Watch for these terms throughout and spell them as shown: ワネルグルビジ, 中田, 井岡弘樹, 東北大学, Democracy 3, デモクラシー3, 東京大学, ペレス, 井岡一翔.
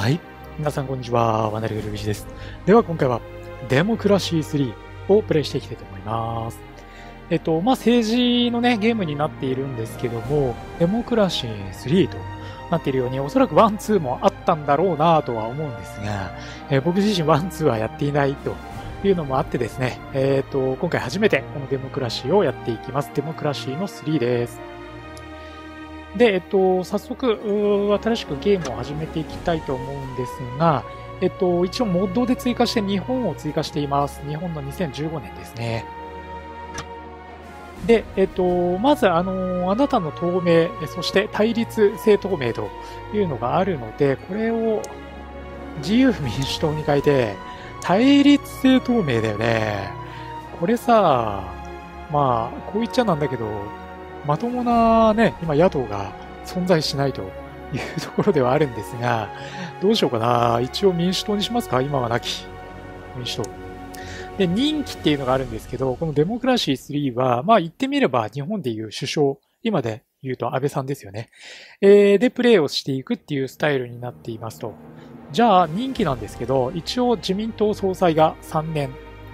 はい、皆さんこんにちは、ワネルグルビジです。では今回はデモクラシー3をプレイしていきたいと思います。政治のね、ゲームになっているんですけども、デモクラシー3となっているように、おそらく1、2もあったんだろうなぁとは思うんですが、僕自身1、2はやっていないというのもあってですね、今回初めてこのデモクラシーをやっていきます。デモクラシーの3です。で、早速、新しくゲームを始めていきたいと思うんですが、一応モッドで追加して日本を追加しています。日本の2015年ですね。で、まず、あなたの党名、そして対立政党名というのがあるので、これを自由民主党に変えて、対立政党名だよね。これさ、まあ、こう言っちゃなんだけど、まともなね、今野党が存在しないというところではあるんですが、どうしようかな。一応民主党にしますか？今はなき民主党。で、任期っていうのがあるんですけど、このデモクラシー3は、まあ言ってみれば日本でいう首相、今で言うと安倍さんですよね。で、プレイをしていくっていうスタイルになっていますと。じゃあ、任期なんですけど、一応自民党総裁が3年。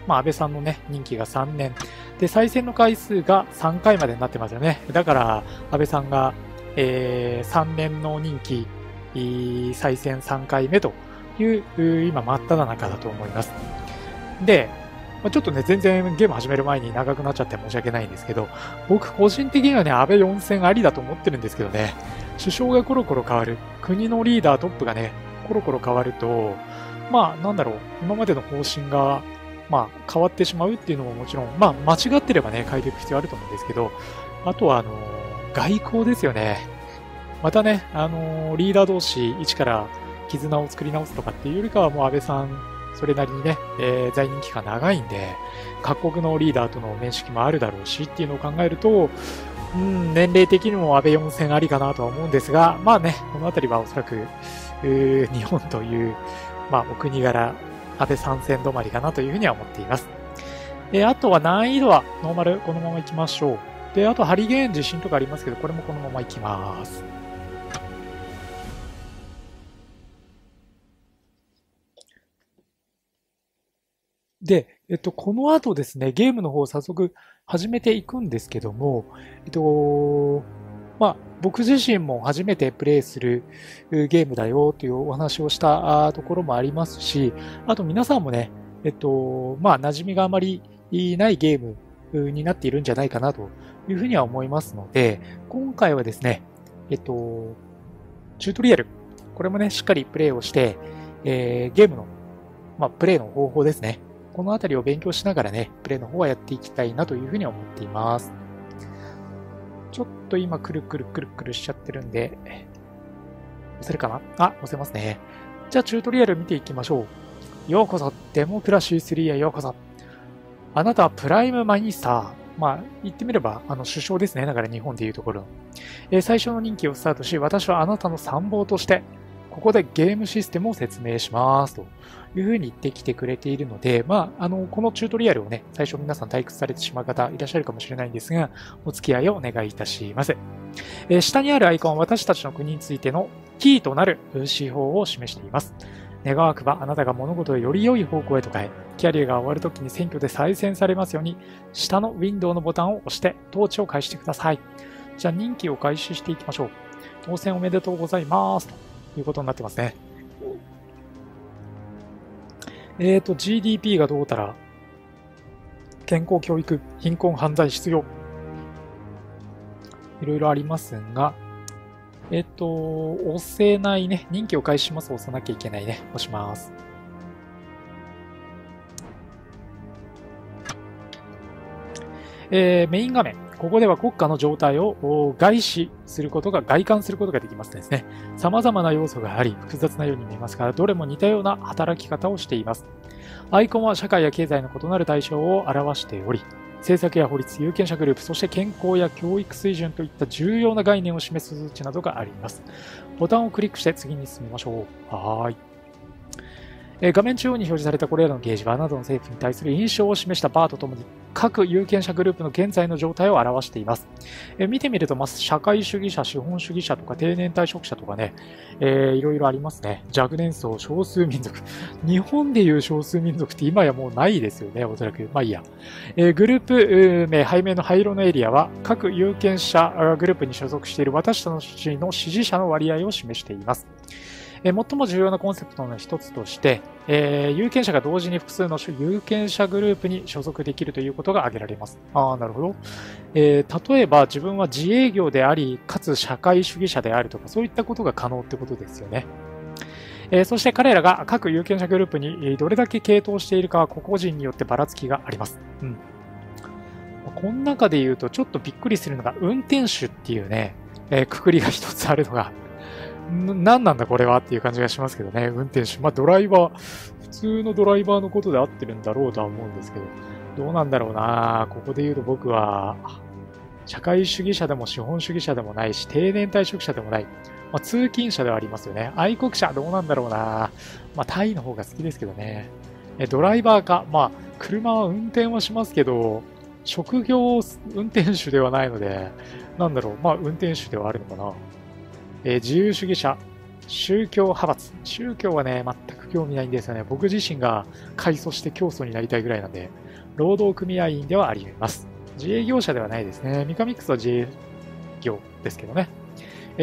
まあ安倍さんのね、任期が3年。で、再選の回数が3回までになってますよね。だから、安倍さんが、3年の任期、再選3回目という、今真っ只中だと思います。で、ちょっとね、全然ゲーム始める前に長くなっちゃって申し訳ないんですけど、僕個人的にはね、安倍4選ありだと思ってるんですけどね、首相がコロコロ変わる、国のリーダートップがね、コロコロ変わると、まあ、なんだろう、今までの方針が、まあ、変わってしまうっていうのももちろん、まあ、間違ってればね、変えていく必要あると思うんですけど、あとは、外交ですよね。またね、リーダー同士、一から絆を作り直すとかっていうよりかは、もう安倍さん、それなりにね、在任期間長いんで、各国のリーダーとの面識もあるだろうしっていうのを考えると、年齢的にも安倍4選ありかなとは思うんですが、まあね、このあたりはおそらく、日本という、まあお国柄、安倍3選止まりかなというふうには思っています。あとは難易度はノーマル、このまま行きましょう。で、あとハリゲーン地震とかありますけど、これもこのまま行きます。で、この後ですね、ゲームの方を早速始めていくんですけども、まあ、僕自身も初めてプレイするゲームだよというお話をしたところもありますし、あと皆さんもね、まあ、馴染みがあまりないゲームになっているんじゃないかなというふうには思いますので、今回はですね、チュートリアル、これもね、しっかりプレイをして、ゲームの、まあ、プレイの方法ですね。このあたりを勉強しながらね、プレイの方はやっていきたいなというふうに思っています。ちょっと今、くるくるくるくるしちゃってるんで、押せるかな？あ、押せますね。じゃあ、チュートリアル見ていきましょう。ようこそ、デモクラシー3へようこそ。あなたはプライムマニスター。まあ、言ってみれば、首相ですね。だから日本でいうところ。最初の任期をスタートし、私はあなたの参謀として、ここでゲームシステムを説明しますというふうに言ってきてくれているので、まあ、このチュートリアルをね、最初皆さん退屈されてしまう方いらっしゃるかもしれないんですが、お付き合いをお願いいたします。下にあるアイコンは私たちの国についてのキーとなる指標を示しています。願わくばあなたが物事をより良い方向へと変え、キャリアが終わるときに選挙で再選されますように、下のウィンドウのボタンを押して統治を開始してください。じゃあ任期を開始していきましょう。当選おめでとうございますと。いうことになってますね。GDP がどうたら、健康教育、貧困、犯罪、失業、いろいろありますが、押せないね。任期を開始します。押さなきゃいけないね。押します。メイン画面。ここでは国家の状態を外観することができますですね。様々な要素があり、複雑なように見えますが、どれも似たような働き方をしています。アイコンは社会や経済の異なる対象を表しており、政策や法律、有権者グループ、そして健康や教育水準といった重要な概念を示す数値などがあります。ボタンをクリックして次に進みましょう。はーい。画面中央に表示されたこれらのゲージはあなたの政府に対する印象を示したバーとともに各有権者グループの現在の状態を表しています。見てみると、まず社会主義者、資本主義者とか定年退職者とかね、いろいろありますね。若年層、少数民族。日本でいう少数民族って今やもうないですよね、おそらく。まあいいや。グループ名、背面の灰色のエリアは各有権者グループに所属している私たちの支持者の割合を示しています。最も重要なコンセプトの一つとして、有権者が同時に複数の有権者グループに所属できるということが挙げられます。なるほど。例えば自分は自営業であり、かつ社会主義者であるとか、そういったことが可能ってことですよね。そして彼らが各有権者グループにどれだけ傾倒しているかは個々人によってばらつきがあります。うん。この中で言うとちょっとびっくりするのが運転手っていうね、くくりが一つあるのが、何なんだこれはっていう感じがしますけどね。運転手。まあドライバー、普通のドライバーのことで合ってるんだろうとは思うんですけど、どうなんだろうな。ここで言うと僕は、社会主義者でも資本主義者でもないし、定年退職者でもない。まあ、通勤者ではありますよね。愛国者、どうなんだろうな。まあタイの方が好きですけどね。ドライバーか。まあ、車は運転はしますけど、職業運転手ではないので、なんだろう。まあ運転手ではあるのかな。自由主義者、宗教派閥。宗教はね、全く興味ないんですよね。僕自身が改組して教祖になりたいぐらいなんで、労働組合員ではあります。自営業者ではないですね。ミカミックスは自営業ですけどね。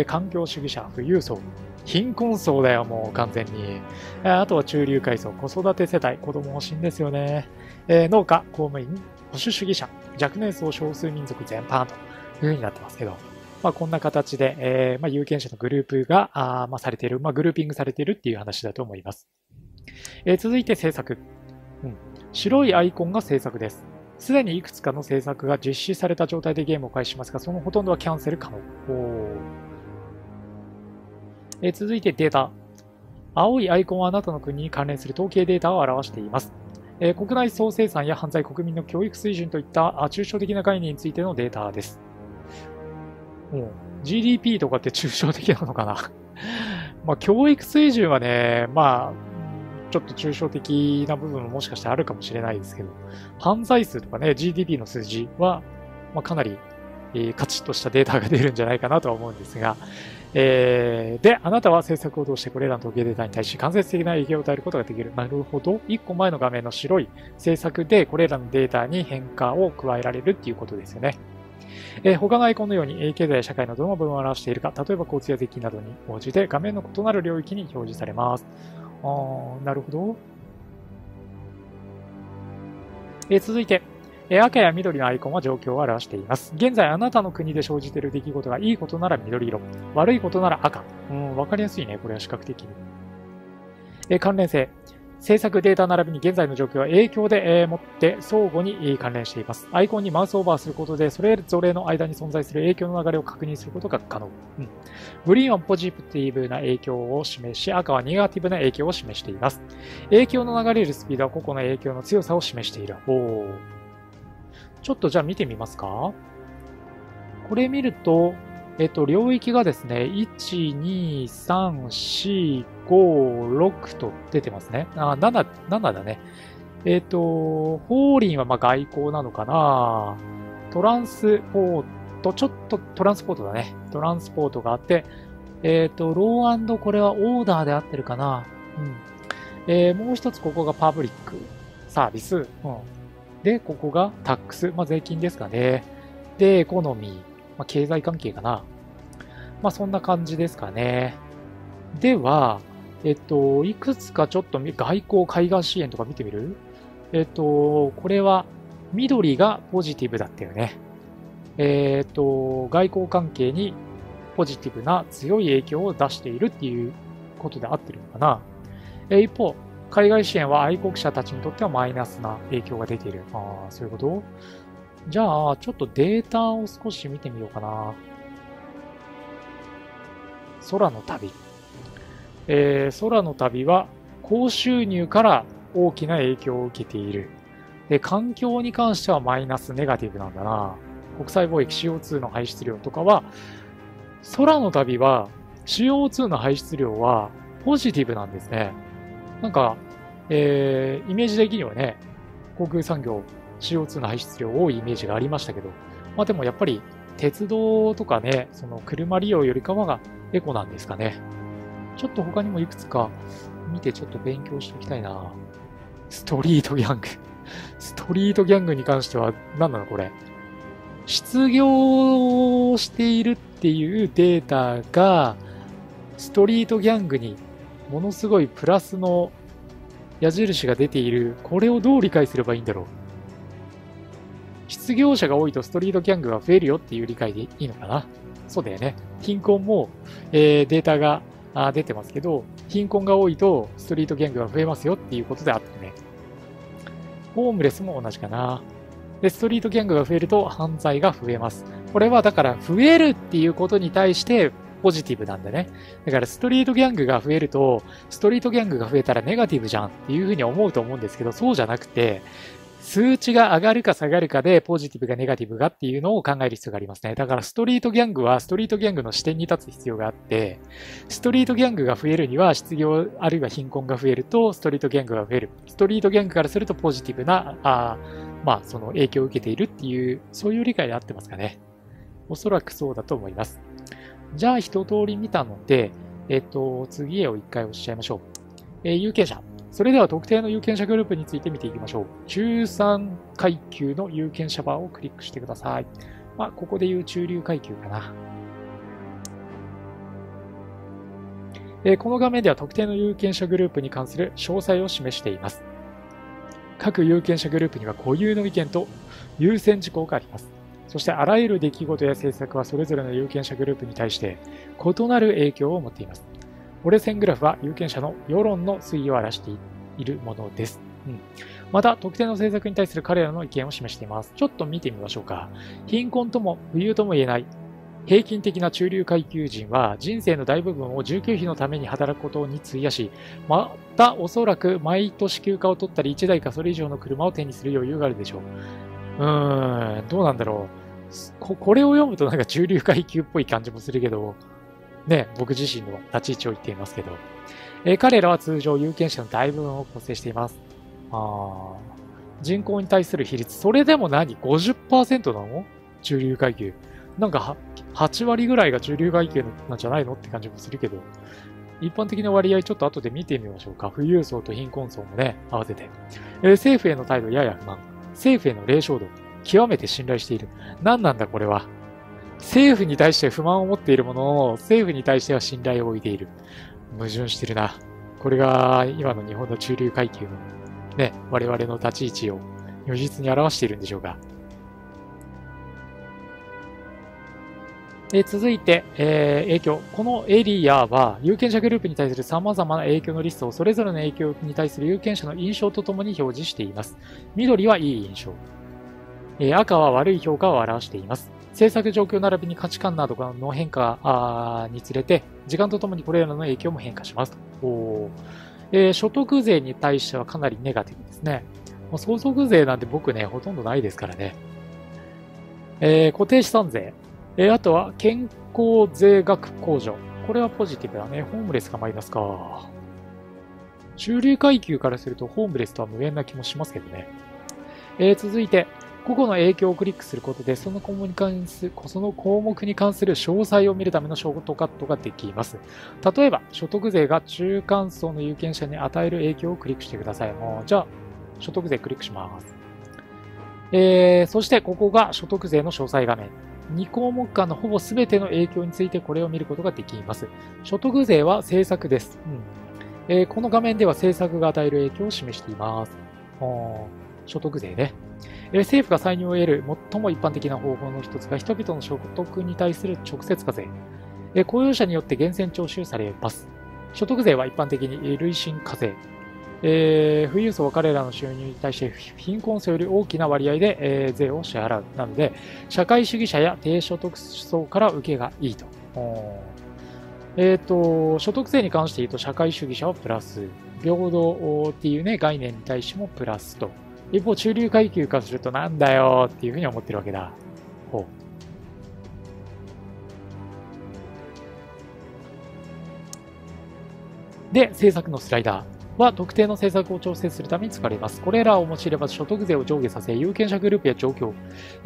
環境主義者、富裕層。貧困層だよ、もう完全に。あとは中流階層、子育て世帯、子供欲しいんですよね。農家、公務員、保守主義者、若年層、少数民族全般という風になってますけど。まあこんな形で、有権者のグループが、されている、グルーピングされているっていう話だと思います。続いて政策。白いアイコンが政策です。すでにいくつかの政策が実施された状態でゲームを開始しますが、そのほとんどはキャンセル可能。続いてデータ。青いアイコンはあなたの国に関連する統計データを表しています。国内総生産や犯罪、国民の教育水準といった抽象的な概念についてのデータです。GDP とかって抽象的なのかなまあ教育水準はね、ちょっと抽象的な部分ももしかしたらあるかもしれないですけど、犯罪数とかね、GDP の数字は、かなり、カチッとしたデータが出るんじゃないかなとは思うんですが、で、あなたは政策を通してこれらの統計データに対し間接的な影響を与えることができる。なるほど。1個前の画面の白い政策でこれらのデータに変化を加えられるっていうことですよね。他のアイコンのように経済や社会のどの部分を表しているか、例えば交通や税金などに応じて画面の異なる領域に表示されます。なるほど。続いて、赤や緑のアイコンは状況を表しています。現在あなたの国で生じている出来事がいいことなら緑色、悪いことなら赤。わかりやすいね、これは視覚的に。関連性。政策データ並びに現在の状況は影響でもって相互に関連しています。アイコンにマウスオーバーすることで、それぞれの間に存在する影響の流れを確認することが可能。グリーンはポジティブな影響を示し、赤はネガティブな影響を示しています。影響の流れるスピードは個々の影響の強さを示している。ちょっとじゃあ見てみますか。これ見ると、領域がですね、1、2、3、4、5、6と出てますね。7だね。法輪は外交なのかな。トランスポート、ちょっとトランスポートだね。トランスポートがあって、ロー&これはオーダーで合ってるかな。もう一つここがパブリック、サービス。で、ここがタックス。税金ですかね。で、エコノミー。経済関係かな。そんな感じですかね。では、いくつかちょっと外交海外支援とか見てみる？これは緑がポジティブだったよね。外交関係にポジティブな強い影響を出しているっていうことで合ってるのかな。一方、海外支援は愛国者たちにとってはマイナスな影響が出ている。そういうこと？じゃあ、ちょっとデータを少し見てみようかな。空の旅。空の旅は高収入から大きな影響を受けている。で、環境に関してはマイナスネガティブなんだな。国際貿易 CO2 の排出量とかは、空の旅は CO2 の排出量はポジティブなんですね。なんか、イメージ的にはね、航空産業 CO2 の排出量多いイメージがありましたけど、まあでもやっぱり鉄道とかね、その車利用よりかはがエコなんですかね。ちょっと他にもいくつか見てちょっと勉強しておきたいな。ストリートギャング。ストリートギャングに関しては何なのこれ。失業しているっていうデータがストリートギャングにものすごいプラスの矢印が出ている。これをどう理解すればいいんだろう。失業者が多いとストリートギャングが増えるよっていう理解でいいのかな。そうだよね。貧困も、データが出てますけど、貧困が多いとストリートギャングが増えますよっていうことであってね。ホームレスも同じかな。で、ストリートギャングが増えると犯罪が増えます。これはだから増えるっていうことに対してポジティブなんだね。だからストリートギャングが増えると、ストリートギャングが増えたらネガティブじゃんっていうふうに思うと思うんですけど、そうじゃなくて、数値が上がるか下がるかでポジティブがネガティブがっていうのを考える必要がありますね。だからストリートギャングはストリートギャングの視点に立つ必要があって、ストリートギャングが増えるには失業あるいは貧困が増えるとストリートギャングが増える。ストリートギャングからするとポジティブな、まあその影響を受けているっていう、そういう理解で合ってますかね。おそらくそうだと思います。じゃあ一通り見たので、次へを一回押しちゃいましょう。有権者。それでは特定の有権者グループについて見ていきましょう。13階級の有権者バーをクリックしてください。まあ、ここでいう中流階級かな。この画面では特定の有権者グループに関する詳細を示しています。各有権者グループには固有の意見と優先事項があります。そしてあらゆる出来事や政策はそれぞれの有権者グループに対して異なる影響を持っています。折れ線グラフは有権者の世論の推移を表しているものです。また、特定の政策に対する彼らの意見を示しています。ちょっと見てみましょうか。貧困とも富裕とも言えない。平均的な中流階級人は人生の大部分を住居費のために働くことに費やし、またおそらく毎年休暇を取ったり1台かそれ以上の車を手にする余裕があるでしょう。どうなんだろう。これを読むとなんか中流階級っぽい感じもするけど、ね、僕自身の立ち位置を言っていますけど、彼らは通常有権者の大部分を構成しています。人口に対する比率、それでも何 ?50% なの中流階級。なんか8割ぐらいが中流階級なんじゃないのって感じもするけど、一般的な割合ちょっと後で見てみましょうか。富裕層と貧困層もね、合わせて。政府への態度やや不満。政府への冷笑度。極めて信頼している。何なんだこれは。政府に対して不満を持っているものの、政府に対しては信頼を置いている。矛盾してるな。これが今の日本の中流階級のね、我々の立ち位置を如実に表しているんでしょうか。続いて、影響。このエリアは有権者グループに対する様々な影響のリストをそれぞれの影響に対する有権者の印象とともに表示しています。緑はいい印象。赤は悪い評価を表しています。政策状況並びに価値観などの変化につれて、時間とともにこれらの影響も変化します。所得税に対してはかなりネガティブですね。相続税なんて僕ね、ほとんどないですからね。固定資産税。あとは健康税額控除。これはポジティブだね。ホームレスがマイナスか。中流階級からするとホームレスとは無縁な気もしますけどね。続いて、個々の影響をクリックすることでその項目に関する詳細を見るためのショートカットができます。例えば、所得税が中間層の有権者に与える影響をクリックしてください。じゃあ、所得税クリックします。そして、ここが所得税の詳細画面。2項目間のほぼ全ての影響についてこれを見ることができます。所得税は政策です。この画面では政策が与える影響を示しています。所得税ね。政府が歳入を得る最も一般的な方法の一つが人々の所得に対する直接課税。雇用者によって源泉徴収されます。所得税は一般的に累進課税。富裕層は彼らの収入に対して貧困層より大きな割合で、税を支払う。なので、社会主義者や低所得層から受けがいいと。所得税に関して言うと社会主義者はプラス、平等っていうね、概念に対してもプラスと。一方、中流階級化するとなんだよっていうふうに思ってるわけだ。で、政策のスライダーは特定の政策を調整するために使われます。これらを用いれば所得税を上下させ、有権者グループや状況、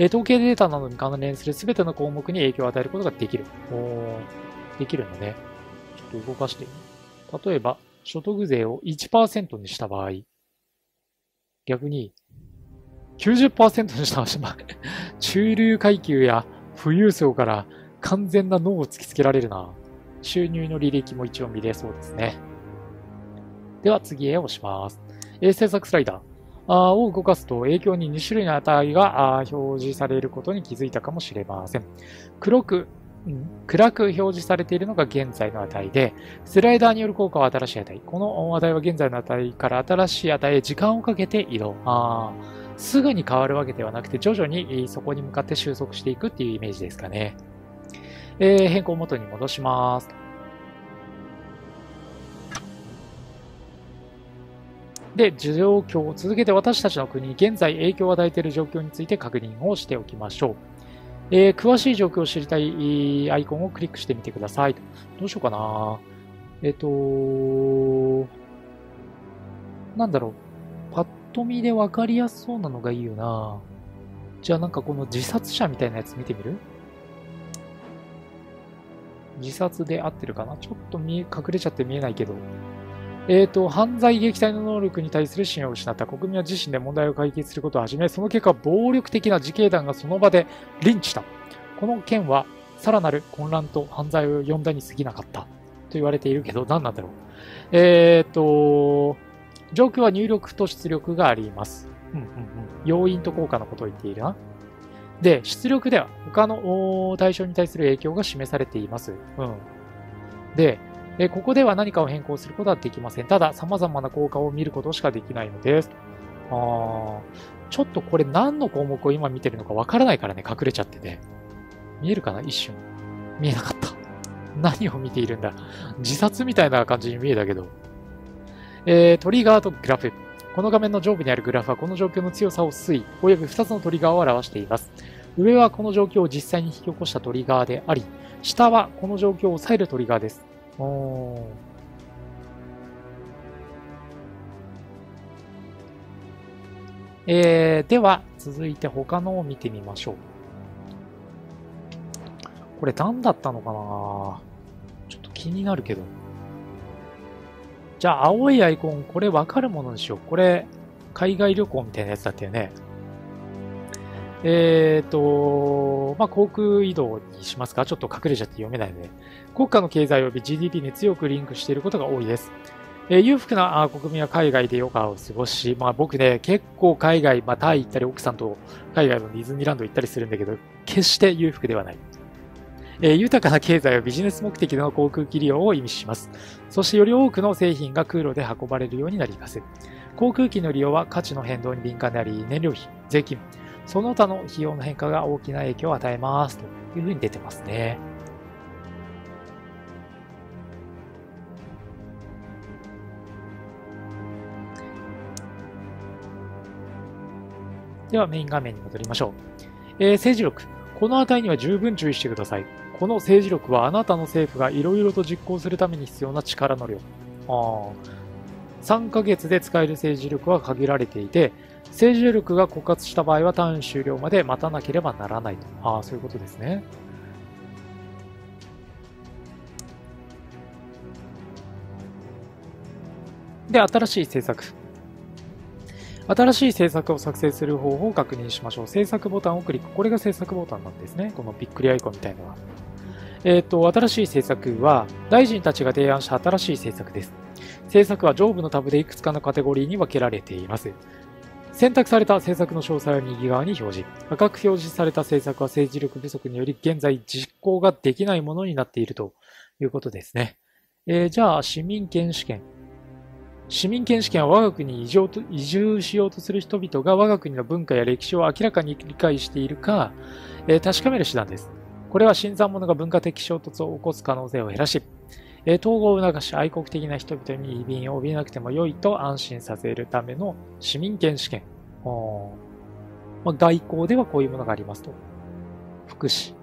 統計データなどに関連する全ての項目に影響を与えることができる。できるのね。ちょっと動かして。例えば、所得税を 1% にした場合、逆に 90% にした場合、中流階級や富裕層から完全な脳を突きつけられるな。収入の履歴も一応見れそうですね。では次へ押します。政策スライダーを動かすと影響に2種類の値が表示されることに気づいたかもしれません。暗く表示されているのが現在の値で、スライダーによる効果は新しい値。この値は現在の値から新しい値へ時間をかけて移動。すぐに変わるわけではなくて、徐々にそこに向かって収束していくっていうイメージですかね。変更元に戻します。で、状況を続けて私たちの国に現在影響を与えている状況について確認をしておきましょう。詳しい状況を知りたいアイコンをクリックしてみてください。どうしようかな。なんだろう。パッと見でわかりやすそうなのがいいよな。じゃあなんかこの自殺者みたいなやつ見てみる？自殺で合ってるかな？ちょっと隠れちゃって見えないけど。犯罪撃退の能力に対する信用を失った国民は自身で問題を解決することを始め、その結果、暴力的な自警団がその場でリンチした。この件は、さらなる混乱と犯罪を呼んだに過ぎなかった。と言われているけど、何なんだろう。状況は入力と出力があります。要因と効果のことを言っているな。で、出力では、他の対象に対する影響が示されています。で、ここでは何かを変更することはできません。ただ、様々な効果を見ることしかできないのです。ちょっとこれ何の項目を今見てるのかわからないからね、隠れちゃってね。見えるかな？一瞬。見えなかった。何を見ているんだ？自殺みたいな感じに見えたけど。トリガーとグラフ。この画面の上部にあるグラフはこの状況の強さを推移、および2つのトリガーを表しています。上はこの状況を実際に引き起こしたトリガーであり、下はこの状況を抑えるトリガーです。では続いて他のを見てみましょう。これ何だったのかな？ちょっと気になるけど。じゃあ青いアイコン、これ分かるものにしよう。これ海外旅行みたいなやつだったよね。まあ、航空移動にしますか？ちょっと隠れちゃって読めないので。国家の経済及び GDP に強くリンクしていることが多いです。裕福な国民は海外で余暇を過ごし、まあ僕ね、結構海外、まあタイ行ったり、奥さんと海外のディズニーランド行ったりするんだけど、決して裕福ではない。豊かな経済はビジネス目的での航空機利用を意味します。そしてより多くの製品が空路で運ばれるようになります。航空機の利用は価値の変動に敏感であり、燃料費、税金、その他の費用の変化が大きな影響を与えますというふうに出てますね。ではメイン画面に戻りましょう。政治力。この値には十分注意してください。この政治力はあなたの政府がいろいろと実行するために必要な力の量。3ヶ月で使える政治力は限られていて、政治力が枯渇した場合は単位終了まで待たなければならないと。そういうことですね。で、新しい政策。新しい政策を作成する方法を確認しましょう。政策ボタンをクリック。これが政策ボタンなんですね。このびっくりアイコンみたいなのは。新しい政策は、大臣たちが提案した新しい政策です。政策は上部のタブでいくつかのカテゴリーに分けられています。選択された政策の詳細は右側に表示。赤く表示された政策は政治力不足により現在実行ができないものになっているということですね。じゃあ、市民権試験。市民権試験は我が国に移住しようとする人々が我が国の文化や歴史を明らかに理解しているか、確かめる手段です。これは新参者が文化的衝突を起こす可能性を減らし、統合を促し愛国的な人々に移民を怯えなくても良いと安心させるための市民権試験。まあ、外交ではこういうものがありますと。福祉、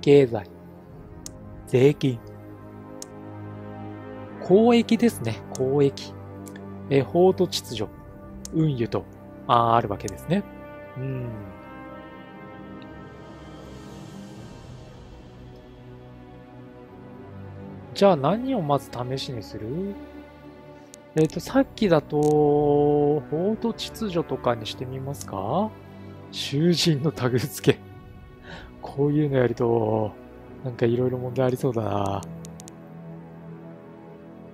経済、税金、交易ですね、交易。法と秩序、運輸とあるわけですね。うん。じゃあ何をまず試しにする？さっきだと、法と秩序とかにしてみますか？囚人のタグ付け。こういうのやると、なんかいろいろ問題ありそうだな。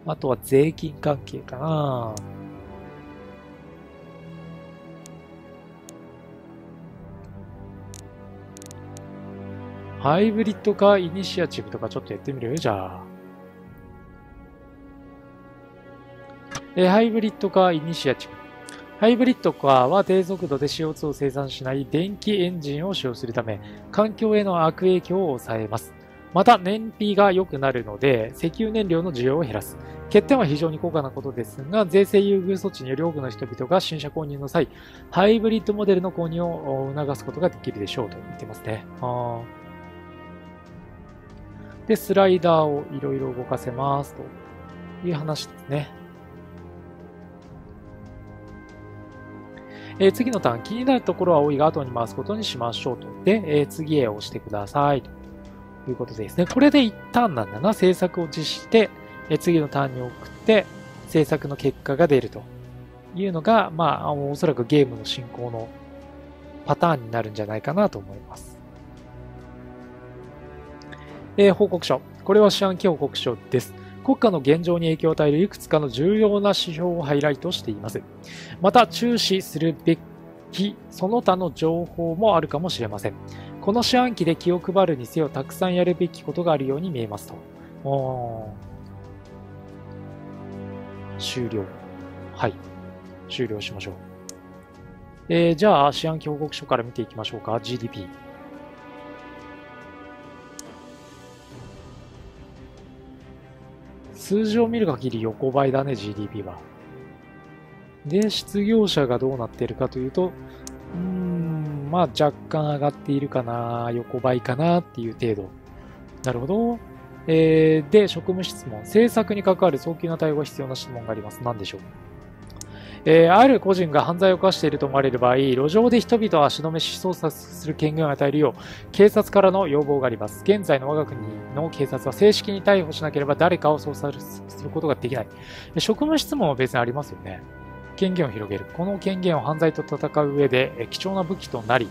あとは税金関係かな。ハイブリッドかイニシアチブとかちょっとやってみるよ、じゃあ。ハイブリッドかイニシアチブ。ハイブリッドカーは低速度で CO2 を生産しない電気エンジンを使用するため、環境への悪影響を抑えます。また、燃費が良くなるので、石油燃料の需要を減らす。欠点は非常に高価なことですが、税制優遇措置により多くの人々が新車購入の際、ハイブリッドモデルの購入を促すことができるでしょうと言ってますね。で、スライダーをいろいろ動かせますという話ですね。次のターン、気になるところは多いが後に回すことにしましょうと。で、次へ押してくださいということですね。これで一旦なんだな。政策を実施して、次のターンに送って、政策の結果が出るというのが、まあ、おそらくゲームの進行のパターンになるんじゃないかなと思います。報告書。これは四半期報告書です。国家の現状に影響を与えるいくつかの重要な指標をハイライトしています。また、注視するべきその他の情報もあるかもしれません。この四半期で気を配るにせよ、たくさんやるべきことがあるように見えますと。終了。はい。終了しましょう。じゃあ、四半期報告書から見ていきましょうか。GDP。数字を見る限り横ばいだね、GDP は。で、失業者がどうなっているかというと、まあ若干上がっているかな、横ばいかなっていう程度。なるほど。で、職務質問。政策に関わる早急な対応が必要な質問があります。何でしょう？ある個人が犯罪を犯していると思われる場合、路上で人々を足止めし捜査する権限を与えるよう、警察からの要望があります。現在の我が国の警察は正式に逮捕しなければ誰かを捜査することができない。職務質問は別にありますよね。権限を広げる。この権限を犯罪と戦う上で貴重な武器となり、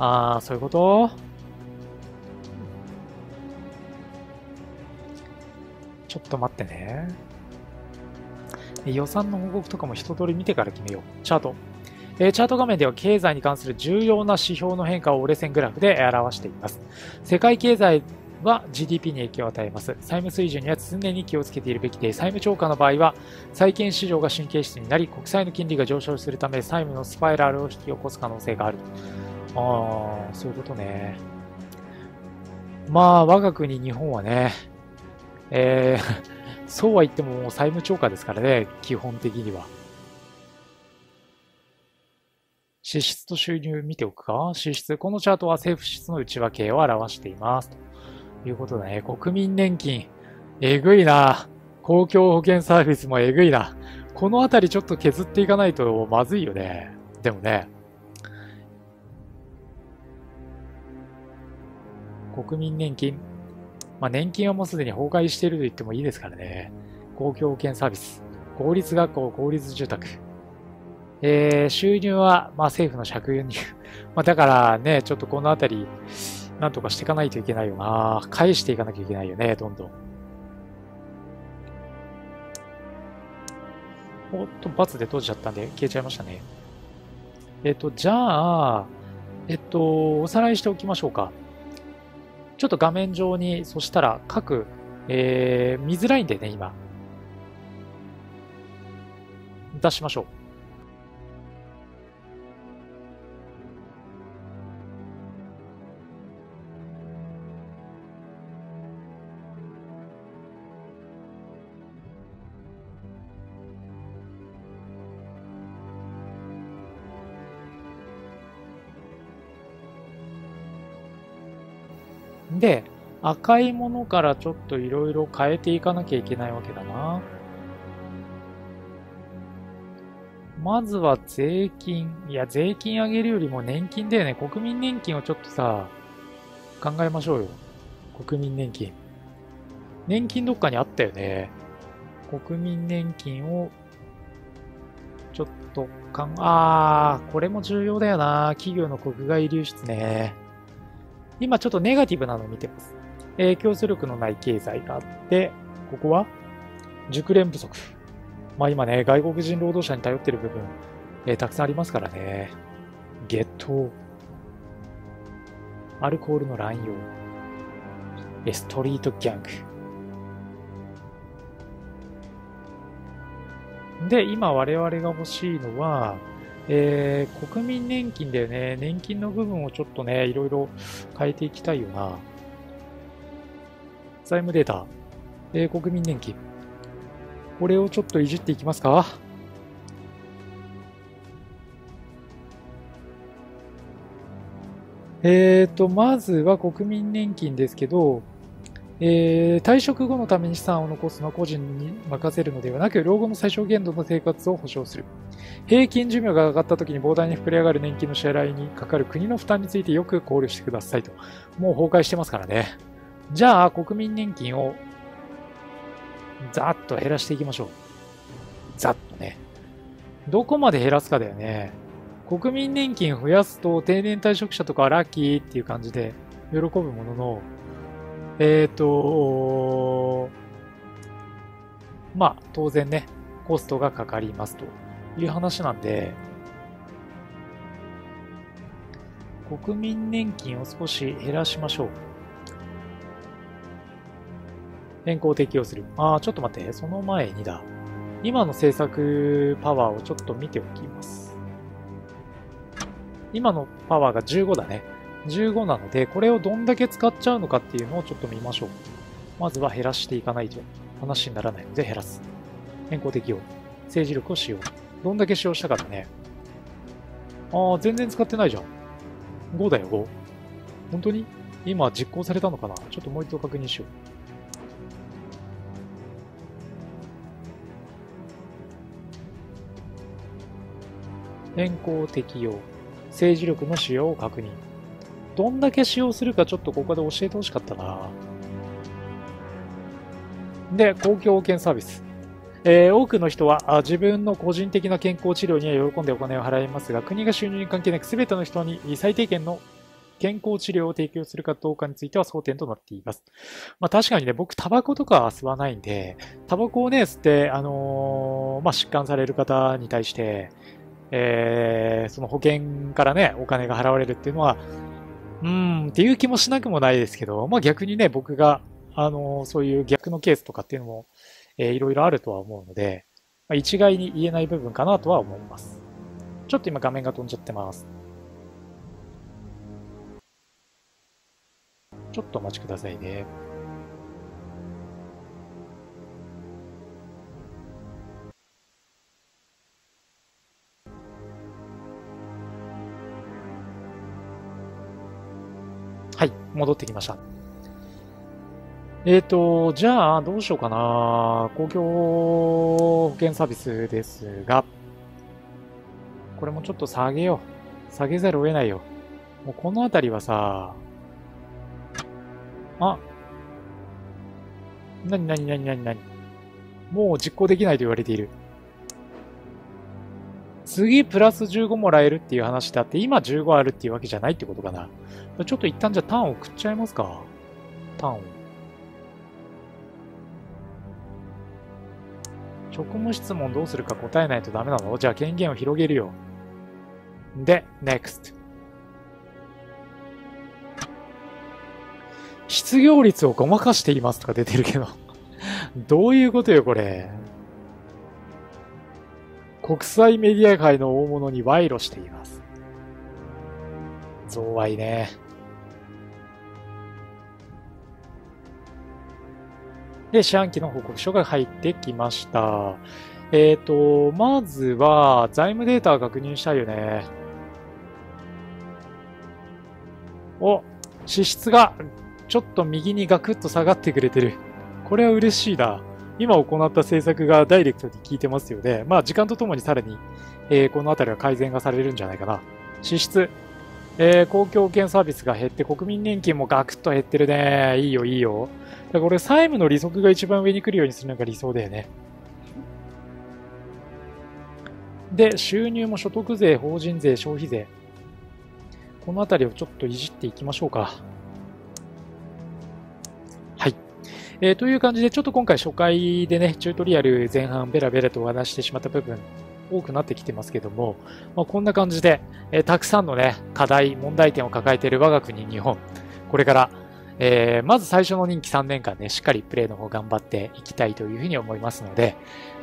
そういうこと？ちょっと待ってね。予算の報告とかも一通り見てから決めよう。チャート。チャート画面では経済に関する重要な指標の変化を折れ線グラフで表しています。世界経済は GDP に影響を与えます。債務水準には常に気をつけているべきで、債務超過の場合は債券市場が神経質になり、国債の金利が上昇するため債務のスパイラルを引き起こす可能性がある。そういうことね。まあ、我が国日本はね、そうは言っても債務超過ですからね、基本的には。支出と収入見ておくか。支出。このチャートは政府支出の内訳を表しています。ということだね。国民年金。えぐいな。公共保険サービスもえぐいな。このあたりちょっと削っていかないとまずいよね。でもね。国民年金。まあ年金はもうすでに崩壊していると言ってもいいですからね。公共保険サービス、公立学校、公立住宅。収入は、まあ政府の借入。まあだからね、ちょっとこのあたり、なんとかしていかないといけないよな。返していかなきゃいけないよね、どんどん。おっと、×で閉じちゃったんで、消えちゃいましたね。じゃあ、おさらいしておきましょうか。ちょっと画面上に、そしたら各、見づらいんでね、今。出しましょう。で、赤いものからちょっといろいろ変えていかなきゃいけないわけだな。まずは税金。いや、税金上げるよりも年金だよね。国民年金をちょっとさ、考えましょうよ。国民年金。年金どっかにあったよね。国民年金を、ちょっとこれも重要だよな。企業の国外流出ね。今ちょっとネガティブなの見てます。競争力のない経済があって、ここは熟練不足。まあ今ね、外国人労働者に頼ってる部分、たくさんありますからね。ゲット。アルコールの乱用。ストリートギャング。で、今我々が欲しいのは、国民年金だよね。年金の部分をちょっとね、いろいろ変えていきたいよな。財務データ。国民年金。これをちょっといじっていきますか。まずは国民年金ですけど、退職後のために資産を残すのは個人に任せるのではなく、老後の最小限度の生活を保障する。平均寿命が上がった時に膨大に膨れ上がる年金の支払いにかかる国の負担についてよく考慮してくださいと。もう崩壊してますからね。じゃあ、国民年金をざっと減らしていきましょう。ざっとね。どこまで減らすかだよね。国民年金増やすと定年退職者とかラッキーっていう感じで喜ぶものの、まあ、当然ね、コストがかかりますという話なんで、国民年金を少し減らしましょう。変更適用する。ああ、ちょっと待って、その前にだ。今の政策パワーをちょっと見ておきます。今のパワーが15だね。15なので、これをどんだけ使っちゃうのかっていうのをちょっと見ましょう。まずは減らしていかないと話にならないので減らす。変更適用。政治力を使用。どんだけ使用したかだね。ああ、全然使ってないじゃん。5だよ、5。本当に？今実行されたのかな？ちょっともう一度確認しよう。変更適用。政治力の使用を確認。どんだけ使用するかちょっとここで教えてほしかったな。で、公共保険サービス。多くの人は自分の個人的な健康治療には喜んでお金を払いますが、国が収入に関係なく全ての人に最低限の健康治療を提供するかどうかについては争点となっています。まあ確かにね、僕タバコとかは吸わないんで、タバコをね、吸って、まあ疾患される方に対して、その保険からね、お金が払われるっていうのは、っていう気もしなくもないですけど、まあ逆にね、僕が、そういう逆のケースとかっていうのも、いろいろあるとは思うので、まあ、一概に言えない部分かなとは思います。ちょっと今画面が飛んじゃってます。ちょっとお待ちくださいね。はい、戻ってきました。じゃあ、どうしようかな。公共保険サービスですが、これもちょっと下げよう。下げざるを得ないよ。もうこのあたりはさ、なにもう実行できないと言われている。次、プラス15もらえるっていう話であって、今15あるっていうわけじゃないってことかな。ちょっと一旦じゃあターンを食っちゃいますか。ターンを。職務質問どうするか答えないとダメなの？じゃあ権限を広げるよ。で、NEXT。失業率をごまかしていますとか出てるけど。どういうことよ、これ。国際メディア界の大物に賄賂しています。贈賄ね。で、四半期の報告書が入ってきました。まずは財務データを確認したいよね。お、支出がちょっと右にガクッと下がってくれてる。これは嬉しいな。今行った政策がダイレクトに効いてますよね。まあ、時間とともにさらに、この辺りは改善がされるんじゃないかな。支出、公共保険サービスが減って国民年金もガクッと減ってるね。いいよいいよ。だからこれ債務の利息が一番上に来るようにするのが理想だよね。で、収入も所得税、法人税、消費税。この辺りをちょっといじっていきましょうか。はい。という感じで、ちょっと今回初回でね、チュートリアル前半ベラベラとお話してしまった部分多くなってきてますけども、まあ、こんな感じで、たくさんのね、課題、問題点を抱えている我が国、日本。これから、まず最初の任期3年間ね、しっかりプレーの方頑張っていきたいというふうに思いますので、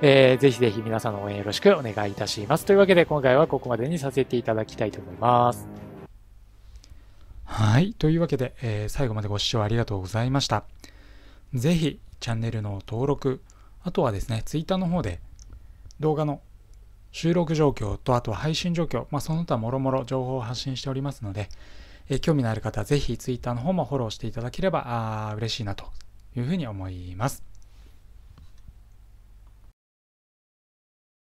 ぜひぜひ皆さんの応援よろしくお願いいたします。というわけで今回はここまでにさせていただきたいと思います。はい。というわけで、最後までご視聴ありがとうございました。ぜひチャンネルの登録、あとはですね、Twitter の方で動画の収録状況とあとは配信状況、まあ、その他もろもろ情報を発信しておりますので、興味のある方はぜひツイッターの方もフォローしていただければ嬉しいなというふうに思います。